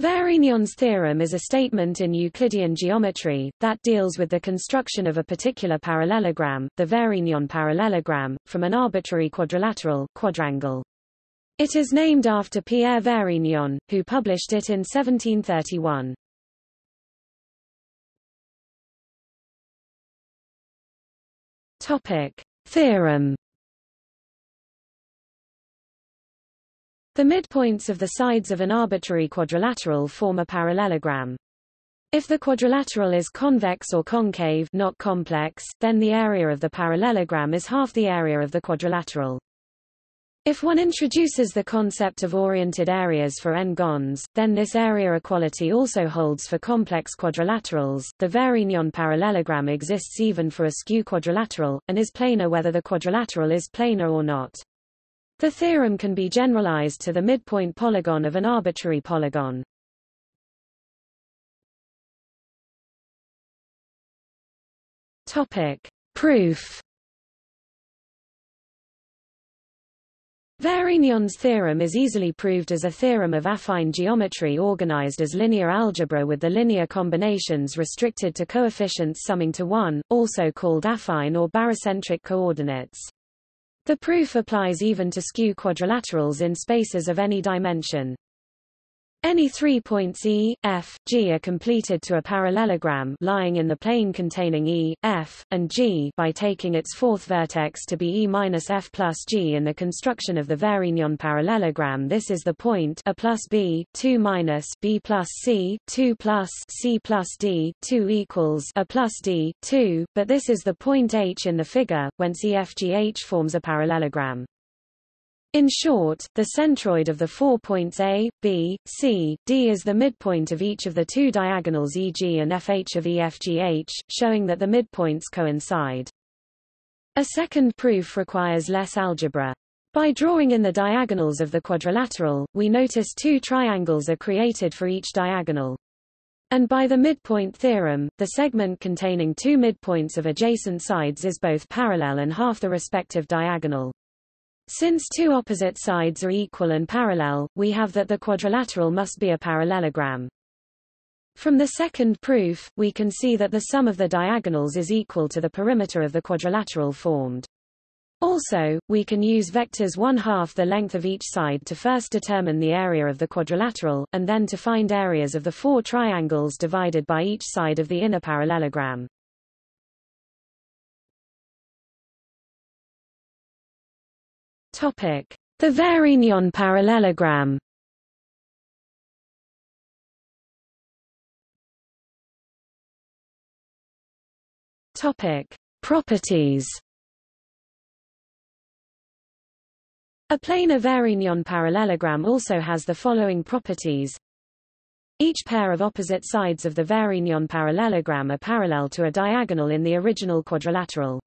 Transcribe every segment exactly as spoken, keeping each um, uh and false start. Varignon's theorem is a statement in Euclidean geometry, that deals with the construction of a particular parallelogram, the Varignon parallelogram, from an arbitrary quadrilateral quadrangle. It is named after Pierre Varignon, who published it in seventeen thirty-one. Theorem. The midpoints of the sides of an arbitrary quadrilateral form a parallelogram. If the quadrilateral is convex or concave, not complex, then the area of the parallelogram is half the area of the quadrilateral. If one introduces the concept of oriented areas for n-gons, then this area equality also holds for complex quadrilaterals. The Varignon parallelogram exists even for a skew quadrilateral, and is planar whether the quadrilateral is planar or not. The theorem can be generalized to the midpoint polygon of an arbitrary polygon. Topic: Proof. Varignon's theorem is easily proved as a theorem of affine geometry organized as linear algebra with the linear combinations restricted to coefficients summing to one, also called affine or barycentric coordinates. The proof applies even to skew quadrilaterals in spaces of any dimension. Any three points E, F, G are completed to a parallelogram lying in the plane containing E, F, and G by taking its fourth vertex to be E minus F plus G. In the construction of the Varignon parallelogram, this is the point A plus B, two minus B plus C, two plus C plus D, two equals A plus D, two, but this is the point H in the figure, whence E F G H forms a parallelogram. In short, the centroid of the four points A, B, C, D is the midpoint of each of the two diagonals E G and F H of E F G H, showing that the midpoints coincide. A second proof requires less algebra. By drawing in the diagonals of the quadrilateral, we notice two triangles are created for each diagonal. And by the midpoint theorem, the segment containing two midpoints of adjacent sides is both parallel and half the respective diagonal. Since two opposite sides are equal and parallel, we have that the quadrilateral must be a parallelogram. From the second proof, we can see that the sum of the diagonals is equal to the perimeter of the quadrilateral formed. Also, we can use vectors one half the length of each side to first determine the area of the quadrilateral, and then to find areas of the four triangles divided by each side of the inner parallelogram. The Varignon parallelogram. Properties. A planar Varignon parallelogram also has the following properties. Each pair of opposite sides of the Varignon parallelogram are parallel to a diagonal in the original quadrilateral.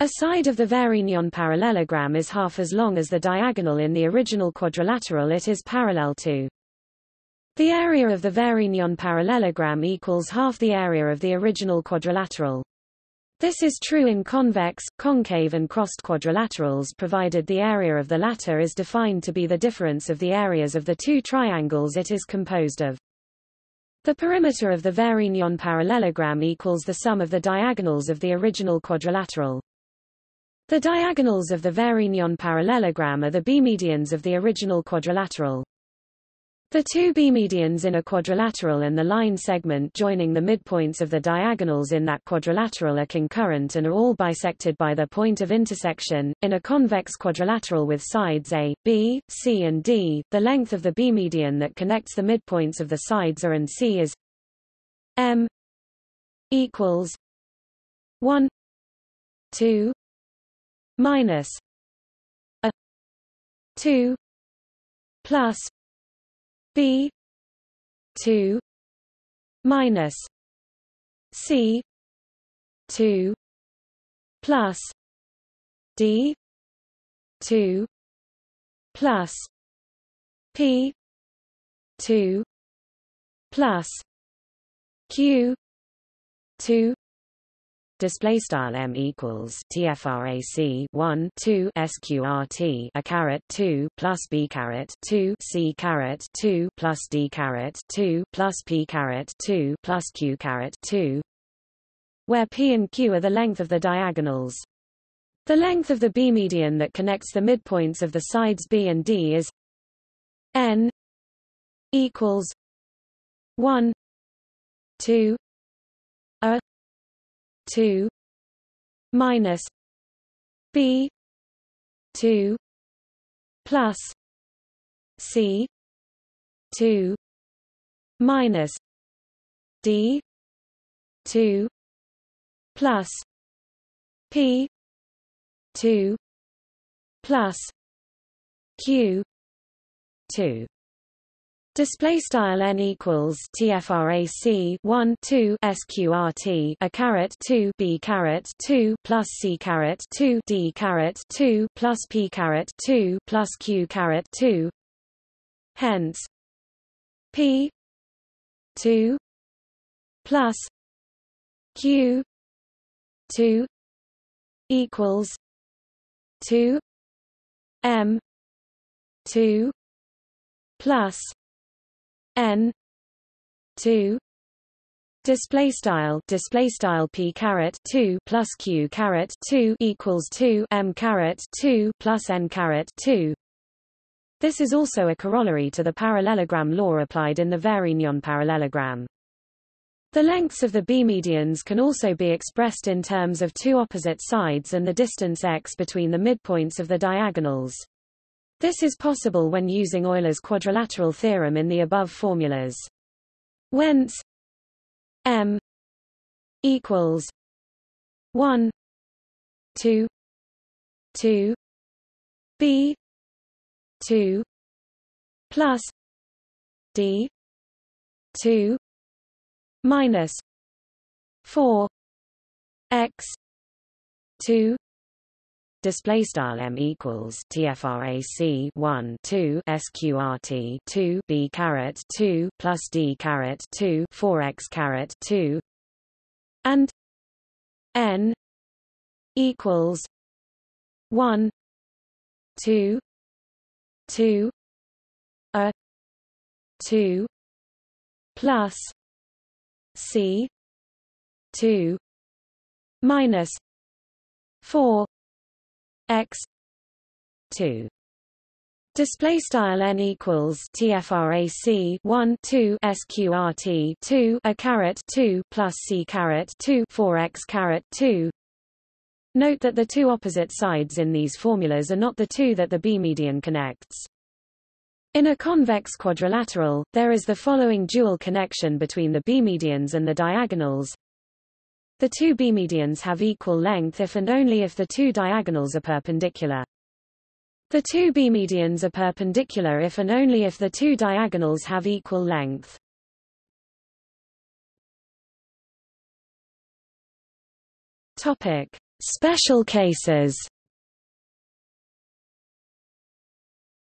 A side of the Varignon parallelogram is half as long as the diagonal in the original quadrilateral it is parallel to. The area of the Varignon parallelogram equals half the area of the original quadrilateral. This is true in convex, concave and crossed quadrilaterals provided the area of the latter is defined to be the difference of the areas of the two triangles it is composed of. The perimeter of the Varignon parallelogram equals the sum of the diagonals of the original quadrilateral. The diagonals of the Varignon parallelogram are the bimedians of the original quadrilateral. The two bimedians in a quadrilateral and the line segment joining the midpoints of the diagonals in that quadrilateral are concurrent and are all bisected by their point of intersection. In a convex quadrilateral with sides A, B, C and D, the length of the bimedian that connects the midpoints of the sides A and C is M equals one, two minus a two plus b two minus c two plus d two plus p two plus q two display style m equals tfrac one two sqrt a caret two plus b caret two c caret two plus d caret two plus p caret two plus q caret two, where p and q are the length of the diagonals. The length of the bimedian that connects the midpoints of the sides b and d is n equals one two a two minus b two plus c two minus d two plus p two plus q two. Display style n equals tfrac one two sqrt a caret two b caret two plus c caret two d caret two plus p caret two plus q caret two. Hence, p two plus q two equals two m two plus n two. Display style display style p caret two plus q caret two equals two m caret two plus n caret two. This is also a corollary to the parallelogram law applied in the Varignon parallelogram. The lengths of the bimedians can also be expressed in terms of two opposite sides and the distance x between the midpoints of the diagonals. This is possible when using Euler's quadrilateral theorem in the above formulas. Whence m equals one two two b two plus d two minus four x two. Display style m equals tfrac one two sqrt two b caret two plus d caret two four x caret two, and n equals one two two a two plus c two minus four x two. Display style n equals tfrac one two sqrt two a caret two plus c caret two four x caret two. Note that the two opposite sides in these formulas are not the two that the bimedian connects. In a convex quadrilateral, there is the following dual connection between the bimedians and the diagonals. The two bimedians have equal length if and only if the two diagonals are perpendicular. The two bimedians are perpendicular if and only if the two diagonals have equal length. Topic: Special cases.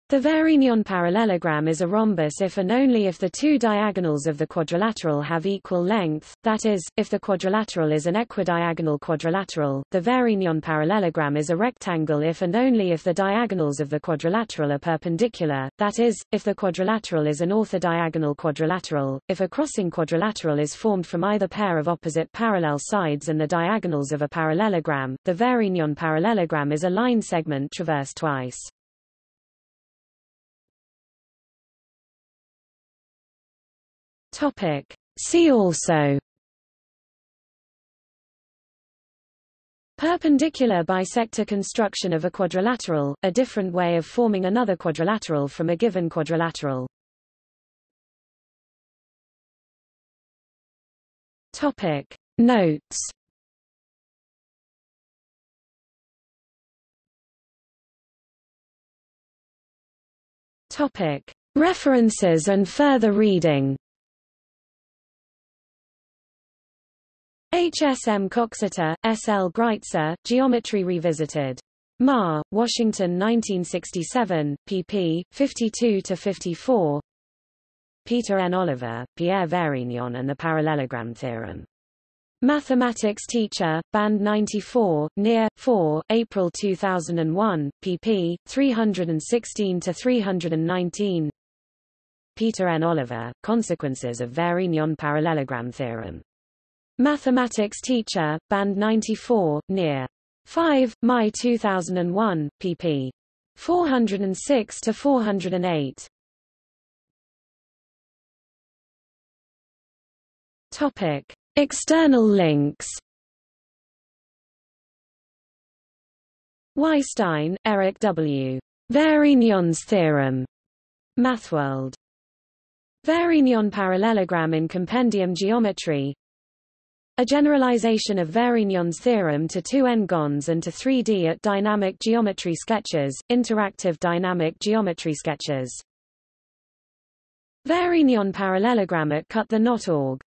The Varignon parallelogram is a rhombus if and only if the two diagonals of the quadrilateral have equal length, that is, if the quadrilateral is an equidiagonal quadrilateral. The Varignon parallelogram is a rectangle if and only if the diagonals of the quadrilateral are perpendicular, that is, if the quadrilateral is an orthodiagonal quadrilateral. If a crossing quadrilateral is formed from either pair of opposite parallel sides and the diagonals of a parallelogram, the Varignon parallelogram is a line segment traversed twice. Topic. See also: perpendicular bisector construction of a quadrilateral, a different way of forming another quadrilateral from a given quadrilateral. Topic. Notes. Topic. References and further reading. H. S. M. Coxeter, S. L. Greitzer, Geometry Revisited. Mar, Washington nineteen sixty-seven, pp. fifty-two to fifty-four. Peter N. Oliver, Pierre Varignon and the Parallelogram Theorem. Mathematics Teacher, Band ninety-four, Near, four, April two thousand one, pp. three sixteen to three nineteen. Peter N. Oliver, Consequences of Varignon Parallelogram Theorem. Mathematics Teacher, Band ninety-four, Near. five, May two thousand one, pp. four oh six to four oh eight. Topic. External links. Weisstein, Eric W. Varignon's theorem. MathWorld. Varignon parallelogram in Compendium Geometry. A generalization of Varignon's theorem to two n-gons and to three D at dynamic geometry sketches, interactive dynamic geometry sketches. Varignon parallelogram at cut the knot org.